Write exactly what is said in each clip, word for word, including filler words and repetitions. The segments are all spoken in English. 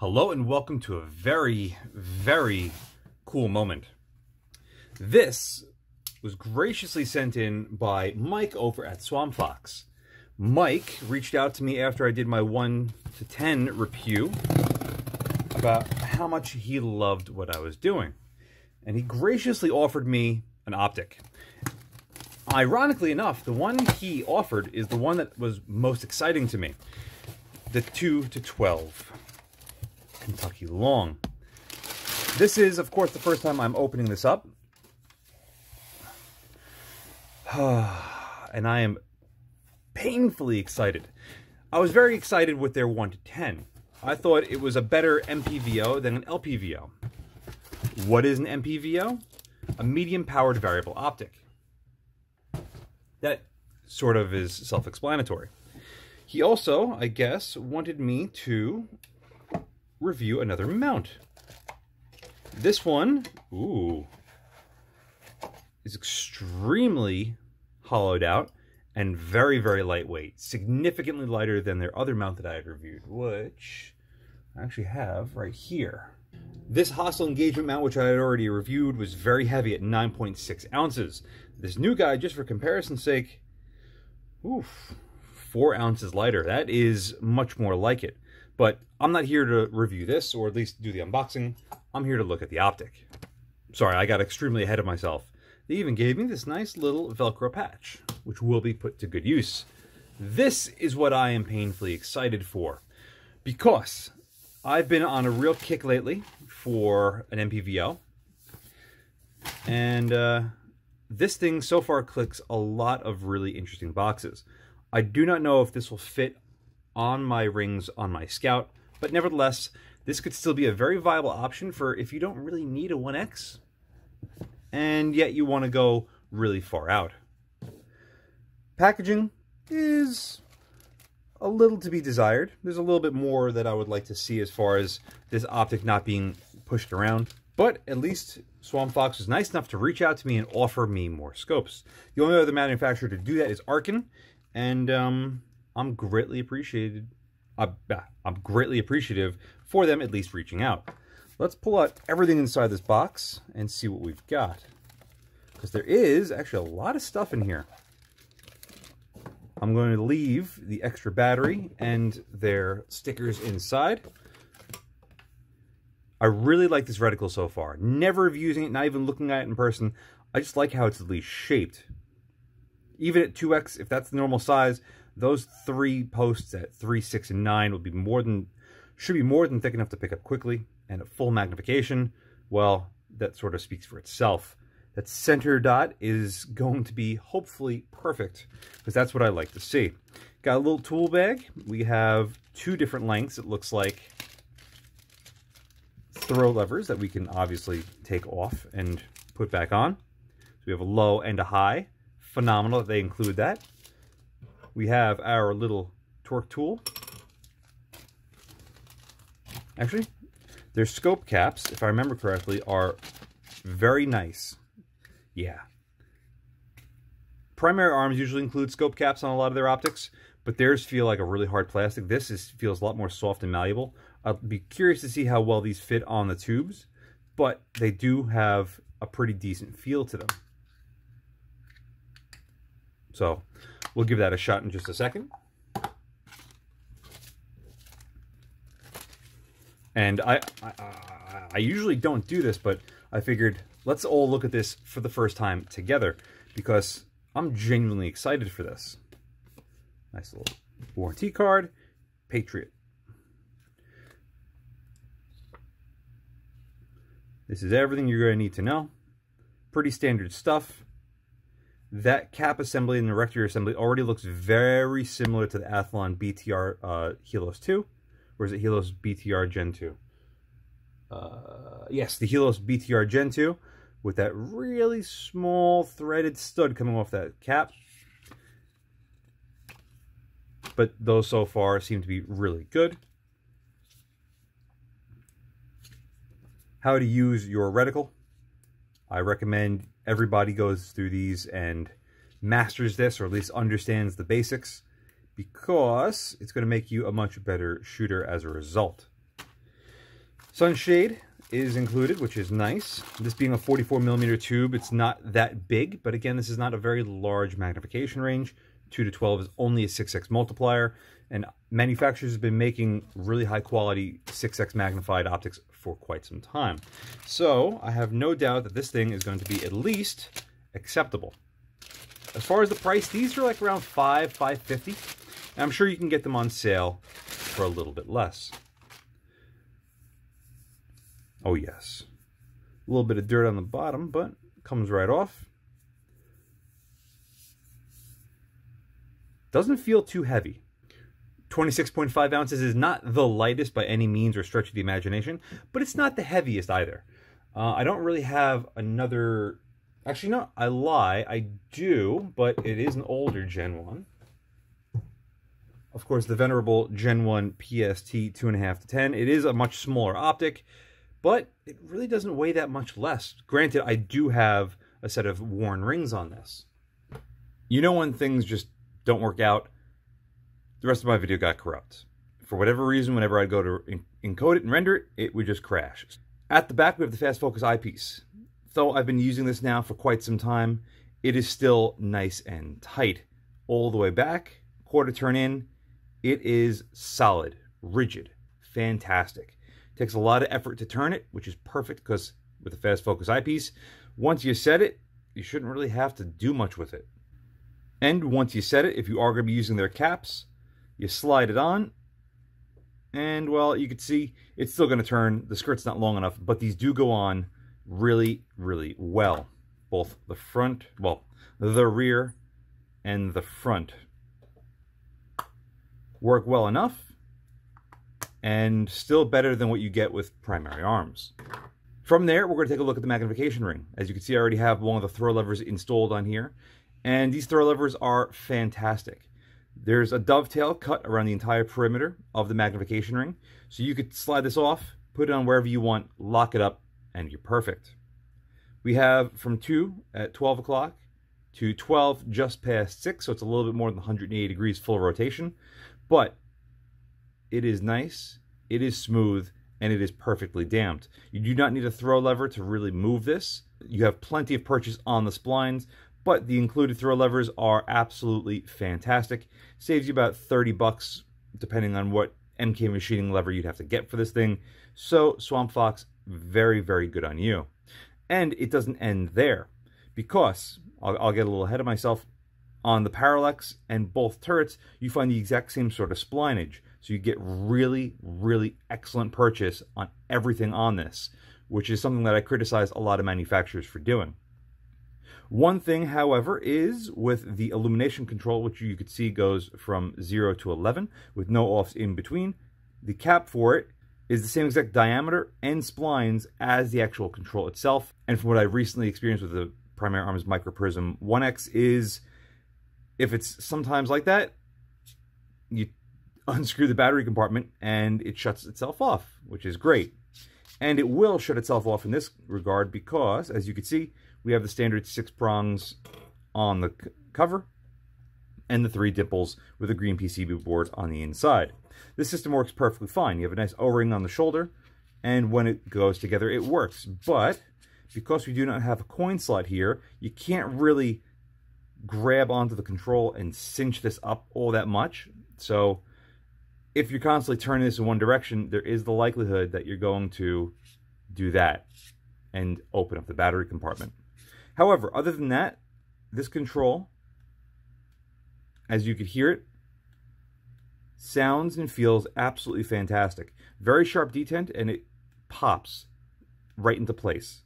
Hello and welcome to a very, very cool moment. This was graciously sent in by Mike over at Swampfox. Mike reached out to me after I did my one to ten review about how much he loved what I was doing. And he graciously offered me an optic. Ironically enough, the one he offered is the one that was most exciting to me. The two to twelve. Kentucky Long. This is, of course, the first time I'm opening this up. And I am painfully excited. I was very excited with their one to ten. I thought it was a better M P V O than an L P V O. What is an M P V O? A medium-powered variable optic. That sort of is self-explanatory. He also, I guess, wanted me to review another mount. This one, ooh, is extremely hollowed out and very, very lightweight. Significantly lighter than their other mount that I had reviewed, which I actually have right here. This hostile engagement mount, which I had already reviewed, was very heavy at nine point six ounces. This new guy, just for comparison's sake, oof, four ounces lighter. That is much more like it. But I'm not here to review this, or at least do the unboxing. I'm here to look at the optic. Sorry, I got extremely ahead of myself. They even gave me this nice little Velcro patch, which will be put to good use. This is what I am painfully excited for, because I've been on a real kick lately for an M P V O. And uh, this thing so far clicks a lot of really interesting boxes. I do not know if this will fit on my rings on my Scout, but nevertheless, this could still be a very viable option for if you don't really need a one X and yet you want to go really far out. Packaging is a little to be desired. There's a little bit more that I would like to see as far as this optic not being pushed around, but at least Swampfox was nice enough to reach out to me and offer me more scopes. The only other manufacturer to do that is Arkin, and um I'm greatly appreciated. I'm, I'm greatly appreciative for them at least reaching out. Let's pull out everything inside this box and see what we've got, because there is actually a lot of stuff in here. I'm going to leave the extra battery and their stickers inside. I really like this reticle so far. Never have used it, not even looking at it in person. I just like how it's at least shaped. Even at two X, if that's the normal size, those three posts at three, six, and nine will be more than, should be more than thick enough to pick up quickly. And at full magnification, well, that sort of speaks for itself. That center dot is going to be hopefully perfect, because that's what I like to see. Got a little tool bag. We have two different lengths, it looks like, throw levers that we can obviously take off and put back on. So we have a low and a high. Phenomenal that they include that. We have our little torque tool. Actually, their scope caps, if I remember correctly, are very nice. Yeah. Primary arms usually include scope caps on a lot of their optics, but theirs feel like a really hard plastic. This is, feels a lot more soft and malleable. I'll be curious to see how well these fit on the tubes, but they do have a pretty decent feel to them. So we'll give that a shot in just a second. And I, I, I usually don't do this, but I figured let's all look at this for the first time together, because I'm genuinely excited for this. Nice little warranty card, Patriot. This is everything you're going to need to know. Pretty standard stuff. That cap assembly and the rector assembly already looks very similar to the Athlon B T R uh, Helios two, or is it Helios B T R Gen two? Uh, yes, the Helios B T R Gen two, with that really small threaded stud coming off that cap. But those so far seem to be really good. How to use your reticle. I recommend everybody goes through these and masters this, or at least understands the basics, because it's going to make you a much better shooter as a result. Sunshade is included, which is nice. This being a forty-four millimeter tube, it's not that big, but again, this is not a very large magnification range. two to twelve is only a six X multiplier, and manufacturers have been making really high quality six X magnified optics for quite some time. So I have no doubt that this thing is going to be at least acceptable. As far as the price, these are like around five, five fifty, and I'm sure you can get them on sale for a little bit less. Oh yes, a little bit of dirt on the bottom, but comes right off. Doesn't feel too heavy. twenty-six point five ounces is not the lightest by any means or stretch of the imagination, but it's not the heaviest either. Uh, I don't really have another... Actually, no, I lie. I do, but it is an older Gen one. Of course, the venerable Gen one P S T two and a half to ten. It is a much smaller optic, but it really doesn't weigh that much less. Granted, I do have a set of worn rings on this. You know when things just don't work out? The rest of my video got corrupt. For whatever reason, whenever I'd go to encode it and render it, it would just crash. At the back, we have the fast focus eyepiece. Though I've been using this now for quite some time, it is still nice and tight. All the way back, quarter turn in, it is solid, rigid, fantastic. It takes a lot of effort to turn it, which is perfect because with the fast focus eyepiece, once you set it, you shouldn't really have to do much with it. And once you set it, if you are going to be using their caps, you slide it on, and well, you can see it's still going to turn. The skirt's not long enough, but these do go on really, really well. Both the front, well, the rear and the front work well enough, and still better than what you get with primary arms. From there, we're going to take a look at the magnification ring. As you can see, I already have one of the throw levers installed on here, and these throw levers are fantastic. There's a dovetail cut around the entire perimeter of the magnification ring, so you could slide this off, put it on wherever you want, lock it up, and you're perfect. We have from two at twelve o'clock to twelve just past six, so it's a little bit more than one hundred eighty degrees full rotation, but it is nice, it is smooth, and it is perfectly damped. You do not need a throw lever to really move this. You have plenty of purchase on the splines, but the included throw levers are absolutely fantastic. Saves you about thirty bucks, depending on what M K machining lever you'd have to get for this thing. So Swampfox, very, very good on you. And it doesn't end there, because I'll, I'll get a little ahead of myself. On the parallax and both turrets, you find the exact same sort of splinage. So you get really, really excellent purchase on everything on this, which is something that I criticize a lot of manufacturers for doing. One thing, however, is with the illumination control, which you could see goes from zero to eleven with no offs in between. The cap for it is the same exact diameter and splines as the actual control itself. And from what I recently experienced with the Primary Arms Microprism one X is, if it's sometimes like that, you unscrew the battery compartment and it shuts itself off, which is great. And it will shut itself off in this regard because, as you can see, we have the standard six prongs on the cover and the three dimples with a green P C B board on the inside. This system works perfectly fine. You have a nice O-ring on the shoulder, and when it goes together, it works. But because we do not have a coin slot here, you can't really grab onto the control and cinch this up all that much. So if you're constantly turning this in one direction, there is the likelihood that you're going to do that and open up the battery compartment. However, other than that, this control, as you could hear it, sounds and feels absolutely fantastic. Very sharp detent, and it pops right into place.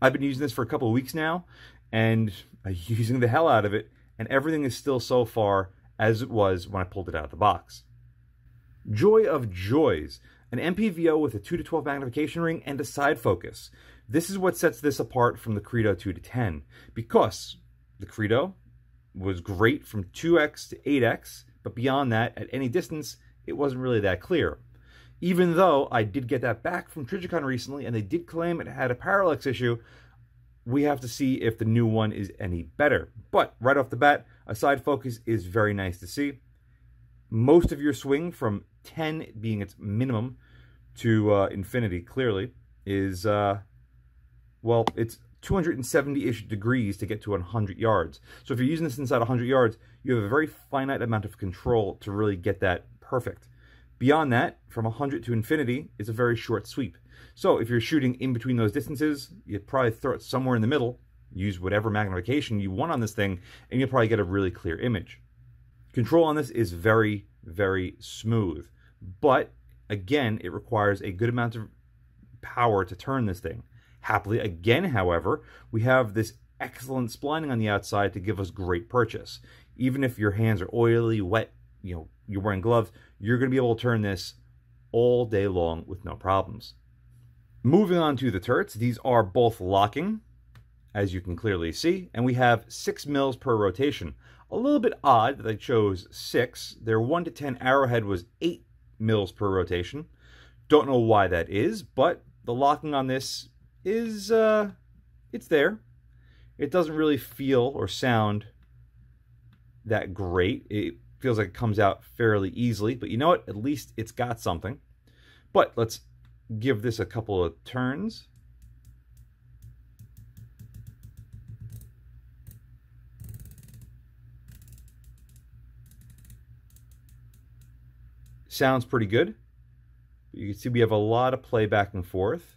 I've been using this for a couple of weeks now, and I'm using the hell out of it, and everything is still so far as it was when I pulled it out of the box. Joy of joys. An M P V O with a two to twelve magnification ring and a side focus. This is what sets this apart from the Credo two to ten, because the Credo was great from two X to eight X, but beyond that, at any distance, it wasn't really that clear. Even though I did get that back from Trijicon recently, and they did claim it had a parallax issue, we have to see if the new one is any better. But right off the bat, a side focus is very nice to see. Most of your swing from ten being its minimum to uh, infinity, clearly, is, uh, well, it's two hundred seventy-ish degrees to get to one hundred yards. So if you're using this inside one hundred yards, you have a very finite amount of control to really get that perfect. Beyond that, from one hundred to infinity, is a very short sweep. So if you're shooting in between those distances, you'd probably throw it somewhere in the middle, use whatever magnification you want on this thing, and you'll probably get a really clear image. Control on this is very, very smooth. But, again, it requires a good amount of power to turn this thing. Happily, again, however, we have this excellent splining on the outside to give us great purchase. Even if your hands are oily, wet, you know, you're wearing gloves, you're going to be able to turn this all day long with no problems. Moving on to the turrets, these are both locking, as you can clearly see, and we have six mils per rotation. A little bit odd that they chose six. Their one to ten Arrowhead was eight mils per rotation. Don't know why that is, but the locking on this is, uh, it's there. It doesn't really feel or sound that great. It feels like it comes out fairly easily, but you know what? At least it's got something. But let's give this a couple of turns. Sounds pretty good. You can see we have a lot of play back and forth.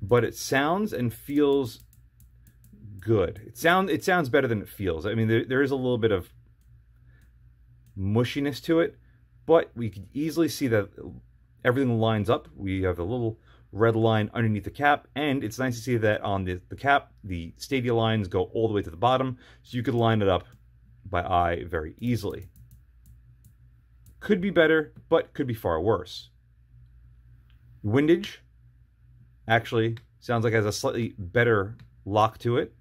But it sounds and feels good. It sound it sounds better than it feels. I mean, there, there is a little bit of mushiness to it, but we can easily see that everything lines up. We have a little red line underneath the cap, and it's nice to see that on the, the cap, the stadia lines go all the way to the bottom, so you could line it up by eye very easily. Could be better, but could be far worse. Windage actually sounds like it has a slightly better lock to it.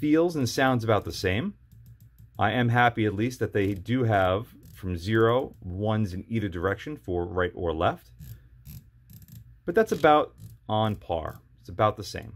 Feels and sounds about the same. I am happy at least that they do have from zero, ones in either direction for right or left. But that's about on par. It's about the same.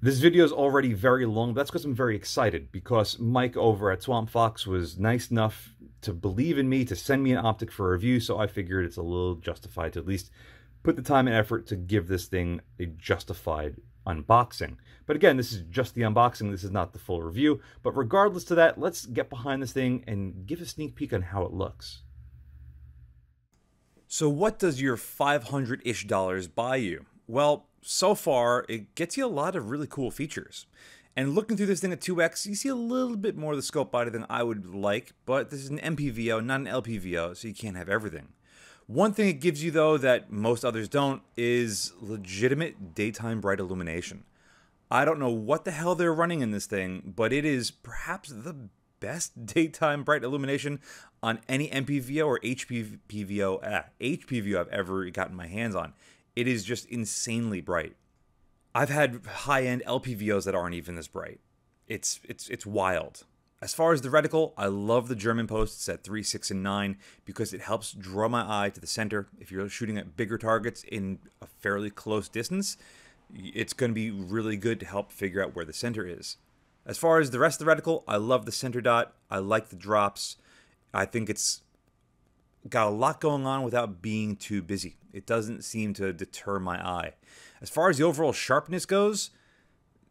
This video is already very long. That's because I'm very excited, because Mike over at Swampfox was nice enough to believe in me to send me an optic for review, so I figured it's a little justified to at least put the time and effort to give this thing a justified unboxing. But again, this is just the unboxing, this is not the full review, but regardless to that, let's get behind this thing and give a sneak peek on how it looks. So what does your five hundred-ish dollars buy you? Well, so far, it gets you a lot of really cool features. And looking through this thing at two X, you see a little bit more of the scope body than I would like, but this is an M P V O, not an L P V O, so you can't have everything. One thing it gives you, though, that most others don't, is legitimate daytime bright illumination. I don't know what the hell they're running in this thing, but it is perhaps the best daytime bright illumination on any M P V O or H P V O, uh, H P V O I've ever gotten my hands on. It is just insanely bright. I've had high-end L P V Os that aren't even this bright. It's, it's, it's wild. As far as the reticle, I love the German posts at three, six, and nine because it helps draw my eye to the center. If you're shooting at bigger targets in a fairly close distance, it's going to be really good to help figure out where the center is. As far as the rest of the reticle, I love the center dot. I like the drops. I think it's got a lot going on without being too busy. It doesn't seem to deter my eye. As far as the overall sharpness goes,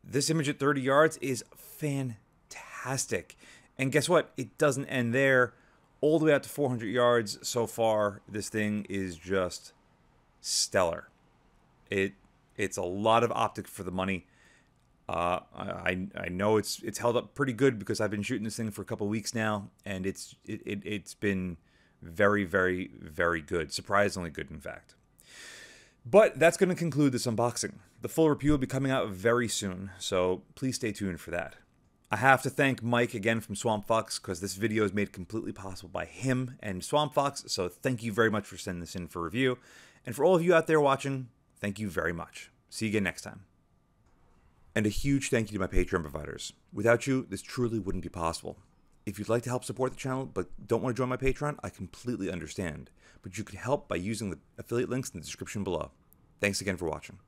this image at thirty yards is fantastic. Fantastic. And guess what? It doesn't end there. All the way out to four hundred yards so far, this thing is just stellar. It it's a lot of optic for the money. Uh, I I know it's it's held up pretty good because I've been shooting this thing for a couple weeks now, and it's it, it it's been very very very good, surprisingly good in fact. But that's going to conclude this unboxing. The full review will be coming out very soon, so please stay tuned for that. I have to thank Mike again from Swampfox because this video is made completely possible by him and Swampfox, so thank you very much for sending this in for review. And for all of you out there watching, thank you very much. See you again next time. And a huge thank you to my Patreon providers. Without you, this truly wouldn't be possible. If you'd like to help support the channel but don't want to join my Patreon, I completely understand. But you can help by using the affiliate links in the description below. Thanks again for watching.